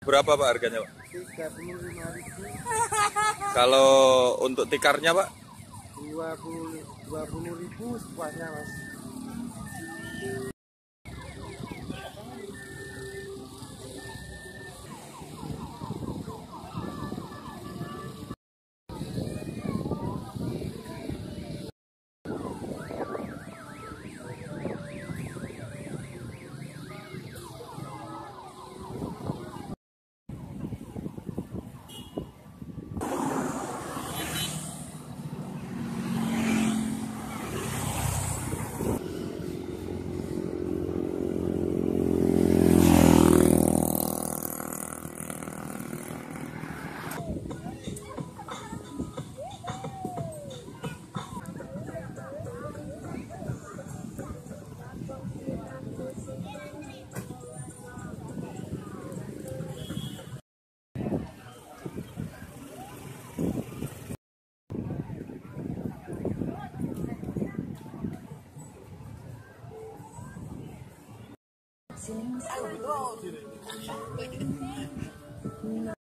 Berapa Pak harganya Pak? 35.000. Kalau untuk tikarnya Pak? 20.000 sepuasnya Mas. I would go.